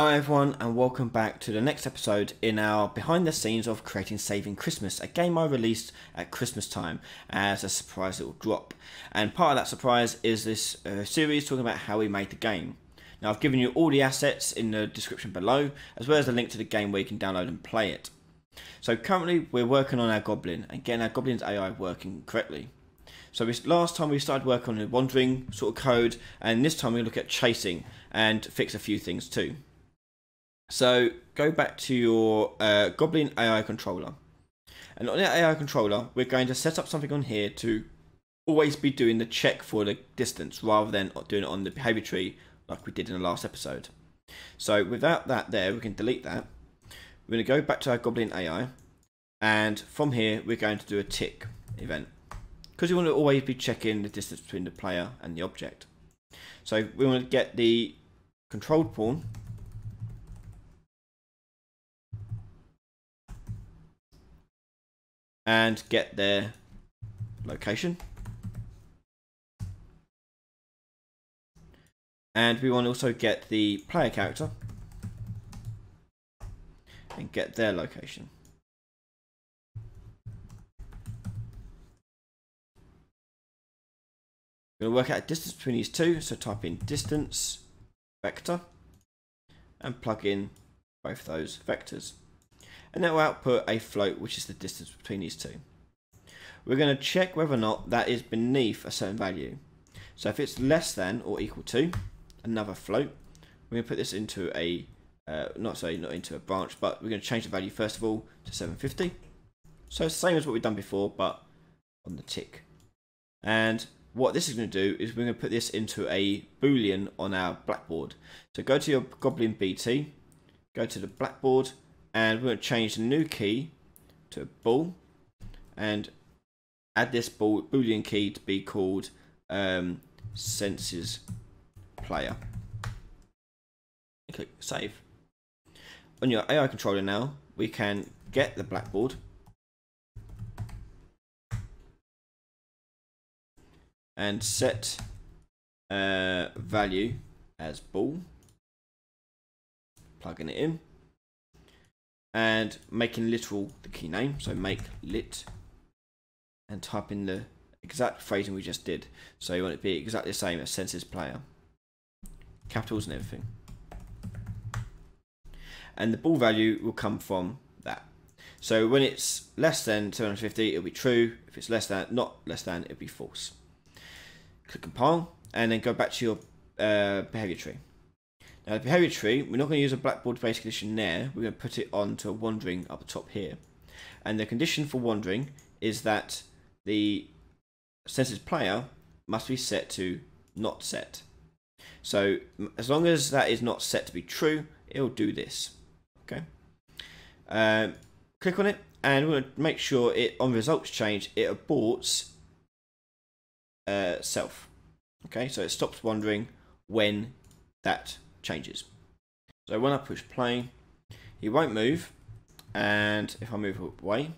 Hi everyone, and welcome back to the next episode in our behind the scenes of creating Saving Christmas, a game I released at Christmas time as a surprise little drop. And part of that surprise is this series talking about how we made the game. Now I've given you all the assets in the description below, as well as the link to the game where you can download and play it. So currently we're working on our Goblin and getting our Goblin's AI working correctly. So last time we started work on the wandering sort of code, and this time we look at chasing and fix a few things too. So go back to your Goblin AI controller, and on that AI controller we're going to set up something on here to always be doing the check for the distance rather than doing it on the behavior tree like we did in the last episode. So without that there, we can delete that. We're going to go back to our Goblin AI, and from here we're going to do a tick event, because you want to always be checking the distance between the player and the object. So we want to get the controlled pawn, and get their location. And we want to also get the player character, and get their location. We're going to work out a distance between these two, so type in distance vector and plug in both those vectors, and that will output a float which is the distance between these two. We're going to check whether or not that is beneath a certain value. So if it's less than or equal to another float, we're going to put this into a not into a branch, but we're going to change the value first of all to 750. So it's the same as what we've done before, but on the tick. And what this is going to do is we're going to put this into a boolean on our blackboard. So go to your Goblin BT, go to the blackboard, and we're going to change the new key to bool, and add this boolean key to be called senses player. Click save. On your AI controller now, we can get the blackboard, and set value as bool, plugging it in, and making literal the key name, so make lit, and type in the exact phrasing we just did. So you want it to be exactly the same as senses player, capitals and everything. And the bool value will come from that. So when it's less than 750, it'll be true. If it's less than, not less than, it'll be false. Click compile, and then go back to your behavior tree. Now the behavior tree, we're not going to use a blackboard based condition there, we're going to put it onto wandering up the top here. And the condition for wandering is that the senses player must be set to not set. So as long as that is not set to be true, it'll do this. Okay. Click on it, and we're going to make sure it on results change it aborts self. Okay, so it stops wandering when that changes. So when I push play, he won't move, and if I move away,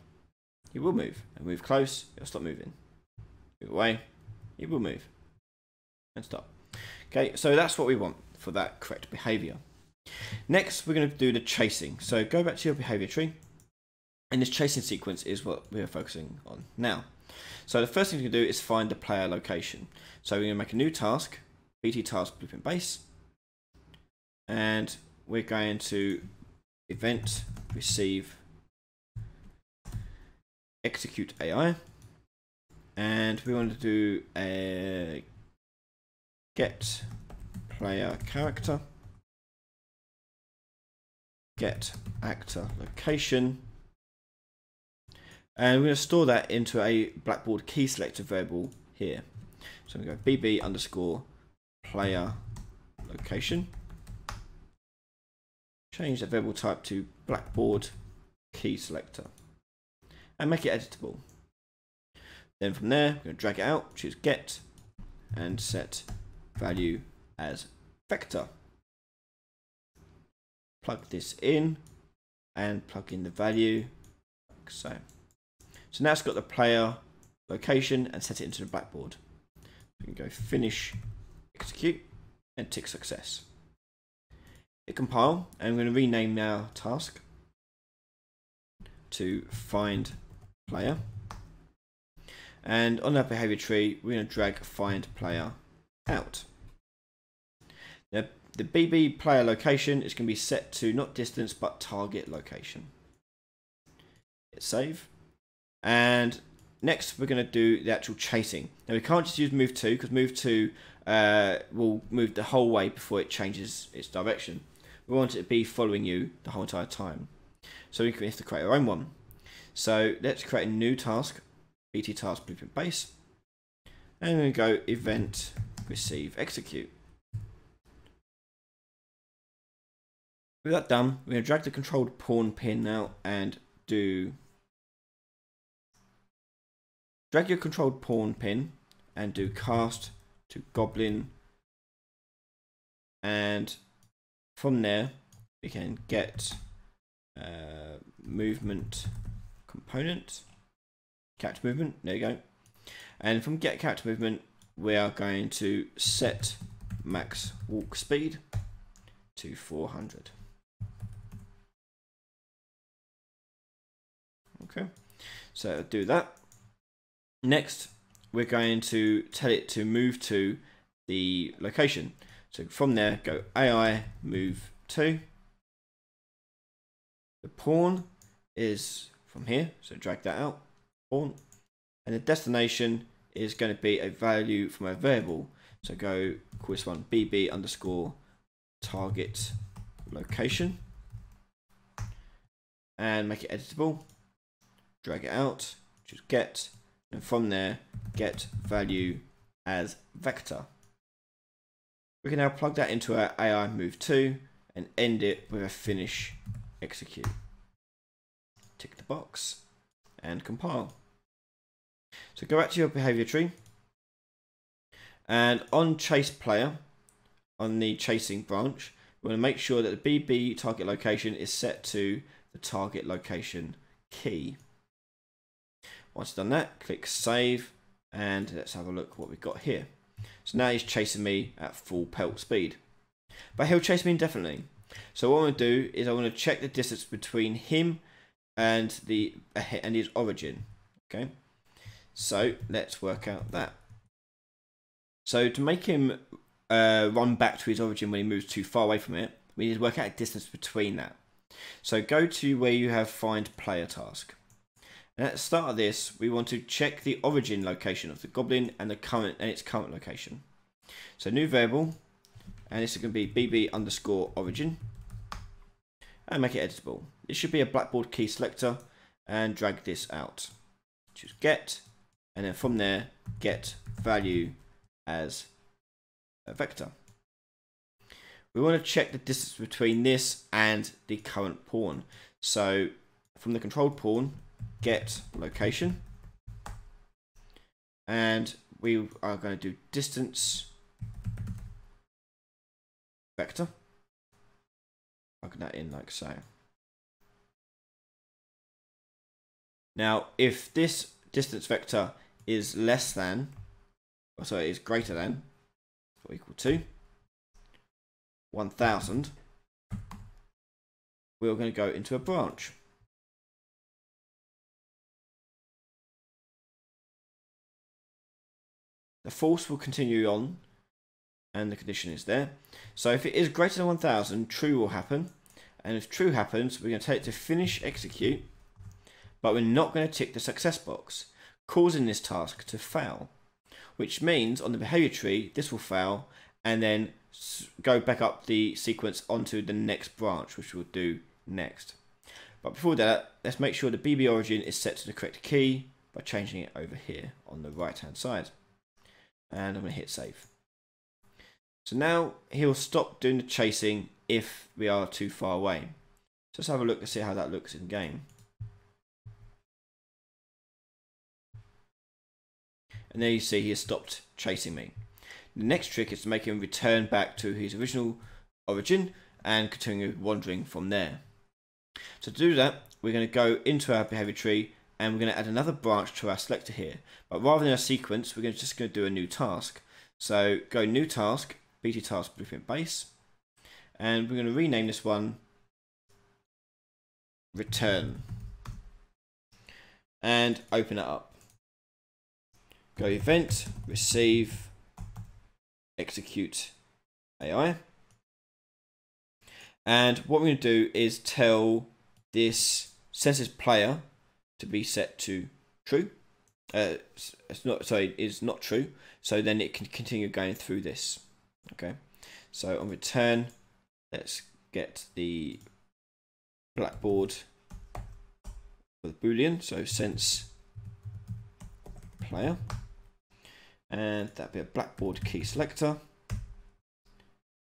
he will move. And move close, it'll stop moving. Move away, he will move and stop. Okay, so that's what we want for that correct behavior. Next, we're going to do the chasing. So go back to your behavior tree, and this chasing sequence is what we are focusing on now. So the first thing we can do is find the player location. So we're going to make a new task, BT Task Blueprint Base, and we're going to event receive execute AI, and we want to do a get player character, get actor location. And we're going to store that into a Blackboard Key Selector variable here. So we go bb underscore player location. Change the variable type to Blackboard Key Selector, and make it editable. Then from there, we're going to drag it out, choose get, and set value as vector. Plug this in, and plug in the value like so. So now it's got the player location and set it into the blackboard. We can go finish, execute, and tick success. Hit compile, and I'm going to rename our task to find player. And on that behavior tree, we're going to drag find player out. Now, the BB player location is going to be set to not distance but target location. Hit save. And next, we're going to do the actual chasing. Now, we can't just use move 2 because move 2 will move the whole way before it changes its direction. We want it to be following you the whole entire time. So we have to create our own one. So let's create a new task, BT Task Blueprint Base. And we're going to go event receive execute. With that done, we're going to drag the controlled pawn pin now and do. Drag your controlled pawn pin and do cast to Goblin. And from there, we can get movement component, character movement. There you go. And from get character movement, we are going to set max walk speed to 400. Okay, so do that. Next, we're going to tell it to move to the location. So from there, go AI move to. The pawn is from here, so drag that out, pawn. And the destination is going to be a value from a variable. So go call this one BB underscore target location and make it editable. Drag it out, just get. And from there, get value as vector. We can now plug that into our AI move to and end it with a finish execute. Tick the box and compile. So go back to your behavior tree. And on chase player, on the chasing branch, we want to make sure that the BB target location is set to the target location key. Once done that, click save, and let's have a look what we've got here. So now he's chasing me at full pelt speed, but he'll chase me indefinitely. So what I'm going to do is I want to check the distance between him and his origin. Okay, so let's work out that. So to make him run back to his origin when he moves too far away from it, we need to work out a distance between that. So go to where you have find player task. And at the start of this, we want to check the origin location of the goblin and its current location. So new variable, and this is going to be BB underscore origin, and make it editable. This should be a Blackboard Key Selector, and drag this out. Choose get, and then from there, get value as a vector. We want to check the distance between this and the current pawn. So from the controlled pawn, get location, and we are going to do distance vector. Plug that in like so. Now, if this distance vector is less than, or sorry, is greater than, or equal to 1000, we're going to go into a branch. The false will continue on, and the condition is there. So if it is greater than 1000, true will happen. And if true happens, we're going to tell it to finish execute, but we're not going to tick the success box, causing this task to fail, which means on the behavior tree, this will fail, and then go back up the sequence onto the next branch, which we'll do next. But before that, let's make sure the BB origin is set to the correct key by changing it over here on the right-hand side. And I'm going to hit save. So now he'll stop doing the chasing if we are too far away. So let's have a look and see how that looks in game. And there you see he has stopped chasing me. The next trick is to make him return back to his original origin and continue wandering from there. So to do that, we're going to go into our behavior tree, and we're going to add another branch to our selector here. But rather than a sequence, we're just going to do a new task. So go new task, BT Task Blueprint Base, and we're going to rename this one return and open it up. Go event, receive, execute AI. And what we're going to do is tell this census player to be set to true. It's not true. So then it can continue going through this. Okay. So on return, let's get the Blackboard with Boolean. So sense player, and that'd be a Blackboard key selector.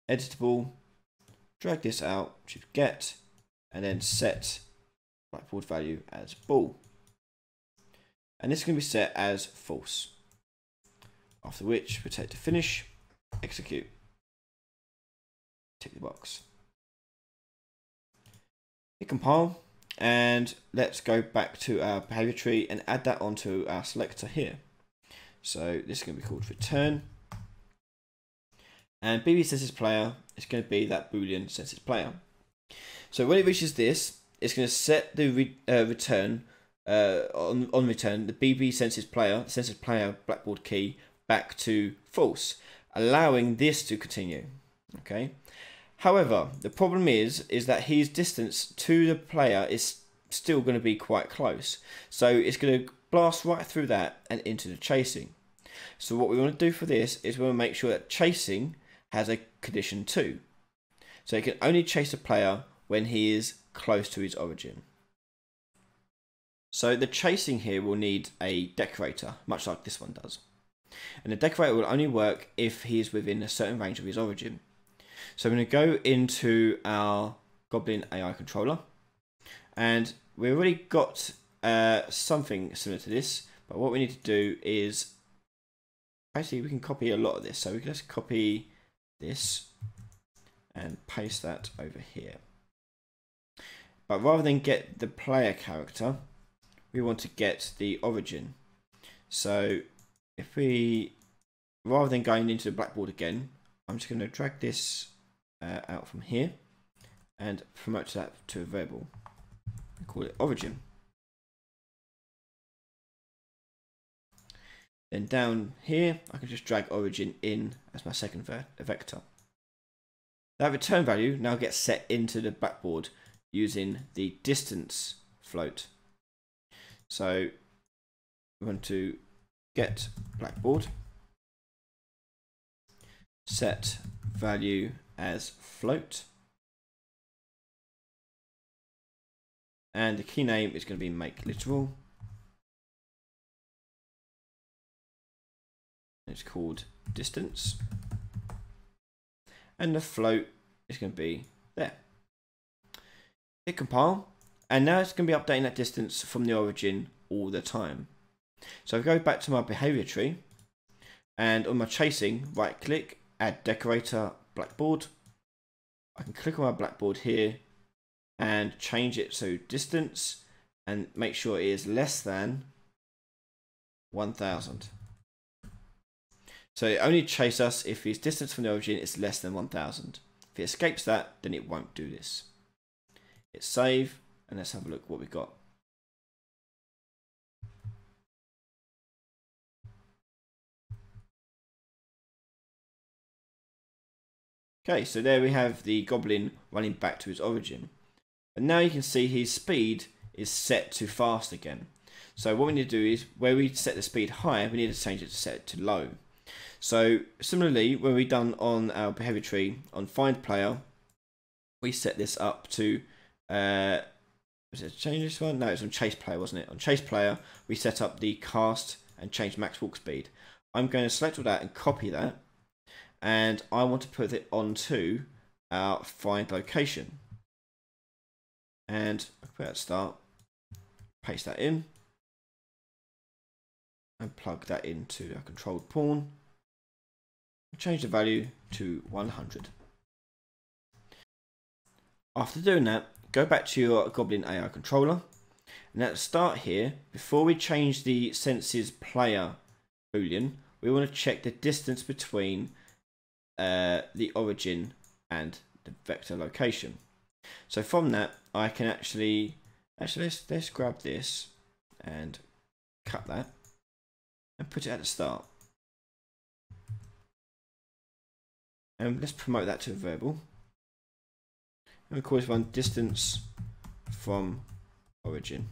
Editable. Drag this out to get, and then set Blackboard value as bool. And this can be set as false. After which, we take to finish, execute. Tick the box. Hit compile, and let's go back to our behavior tree and add that onto our selector here. So this is going to be called return. And BB census player is going to be that Boolean census player. So when it reaches this, it's going to set the return, on return, the BB census player Blackboard key back to false, allowing this to continue. Okay. However, the problem is that his distance to the player is still going to be quite close. So it's going to blast right through that and into the chasing. So what we want to do for this is we want to make sure that chasing has a condition too. So it can only chase a player when he is close to his origin. So the chasing here will need a decorator, much like this one does. And the decorator will only work if he is within a certain range of his origin. So I'm going to go into our Goblin AI controller, and we've already got something similar to this, but what we need to do is basically we can copy a lot of this. So we can just copy this and paste that over here. But rather than get the player character, we want to get the origin. So if we, rather than going into the Blackboard again, I'm just going to drag this out from here and promote that to a variable. We call it origin. Then down here, I can just drag origin in as my second vector. That return value now gets set into the Blackboard using the distance float. So we want to get Blackboard, set value as float, and the key name is going to be make literal. It's called distance, and the float is going to be there. Hit compile, and now it's going to be updating that distance from the origin all the time. So if I go back to my behavior tree, and on my chasing, right click, add decorator Blackboard. I can click on my Blackboard here and change it to distance and make sure it is less than 1000. So it only chases us if his distance from the origin is less than 1000. If it escapes that, then it won't do this. Hit save, and let's have a look what we've got. Okay, so there we have the Goblin running back to his origin. And now you can see his speed is set to fast again. So what we need to do is, where we set the speed high, we need to change it to set to low. So similarly, when we've done on our behavior tree on find player, we set this up to, was it change this one? No, it's on chase player, wasn't it? On chase player, we set up the cast and change max walk speed. I'm going to select all that and copy that. And I want to put it onto our find location. And I'll put that start, paste that in, and plug that into our controlled pawn. Change the value to 100. After doing that, go back to your Goblin AI controller. And at the start here, before we change the census player Boolean, we want to check the distance between the origin and the vector location. So from that, I can actually let's grab this and cut that and put it at the start. And let's promote that to a variable. And we call this one distance from origin.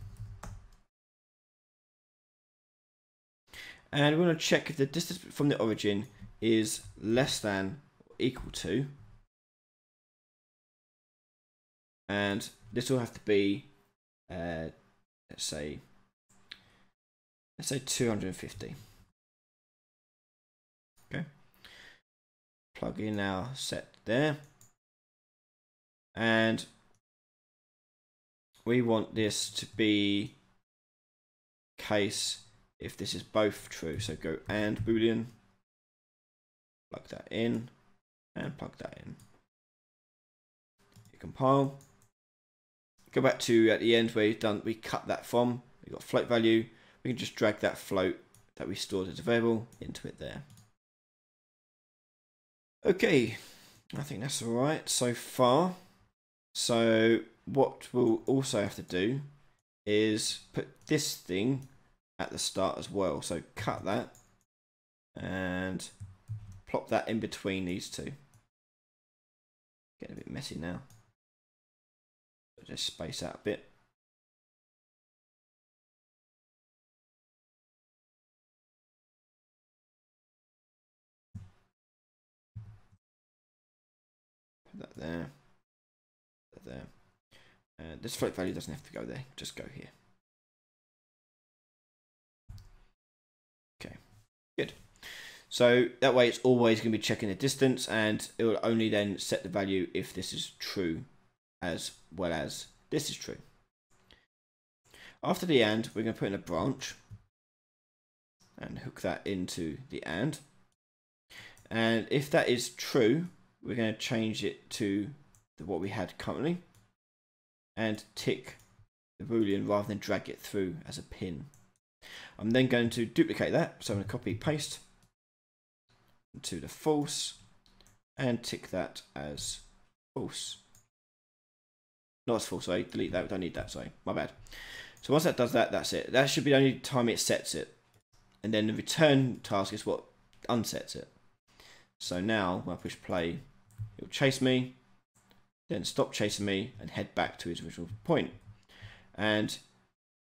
And we want to check if the distance from the origin is less than or equal to. And this will have to be, let's say 250. Okay. Plug in our set there. And we want this to be case if this is both true. So go and boolean, plug that in, and plug that in. Hit compile. Go back to at the end where you've done, we cut that from, we got float value. We can just drag that float that we stored as a variable into it there. Okay, I think that's all right so far. So what we'll also have to do is put this thing at the start as well. So cut that and plop that in between these two. Getting a bit messy now. Just space out a bit. Put that there. Put that there. This float value doesn't have to go there. Just go here. Okay. Good. So that way, it's always going to be checking the distance, and it will only then set the value if this is true, as well as this is true. After the and, we're going to put in a branch and hook that into the and. And if that is true, we're going to change it to what we had currently and tick the boolean rather than drag it through as a pin. I'm then going to duplicate that. So I'm going to copy paste to the false and tick that as false. Not as full, sorry, delete that, we don't need that, sorry, my bad. So once that does that, that's it. That should be the only time it sets it. And then the return task is what unsets it. So now, when I push play, it'll chase me, then stop chasing me and head back to his original point. And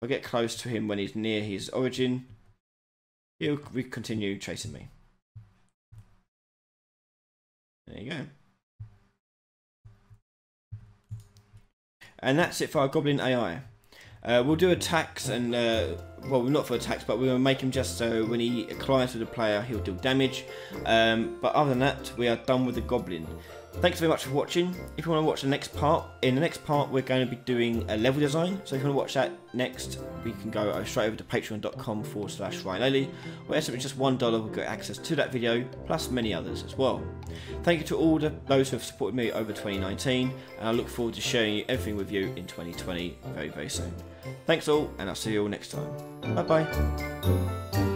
I'll get close to him when he's near his origin. He'll continue chasing me. There you go. And that's it for our Goblin AI. We'll do attacks and, well, not for attacks, but we're going to make him just so when he collides with the player, he'll deal damage. But other than that, we are done with the Goblin. Thanks very much for watching. If you want to watch the next part, in the next part, we're going to be doing a level design. So if you want to watch that next, we can go straight over to patreon.com/Ryan Laley, where something just $1 will get access to that video, plus many others as well. Thank you to all those who have supported me over 2019, and I look forward to sharing everything with you in 2020 very, very soon. Thanks all, and I'll see you all next time. Bye-bye.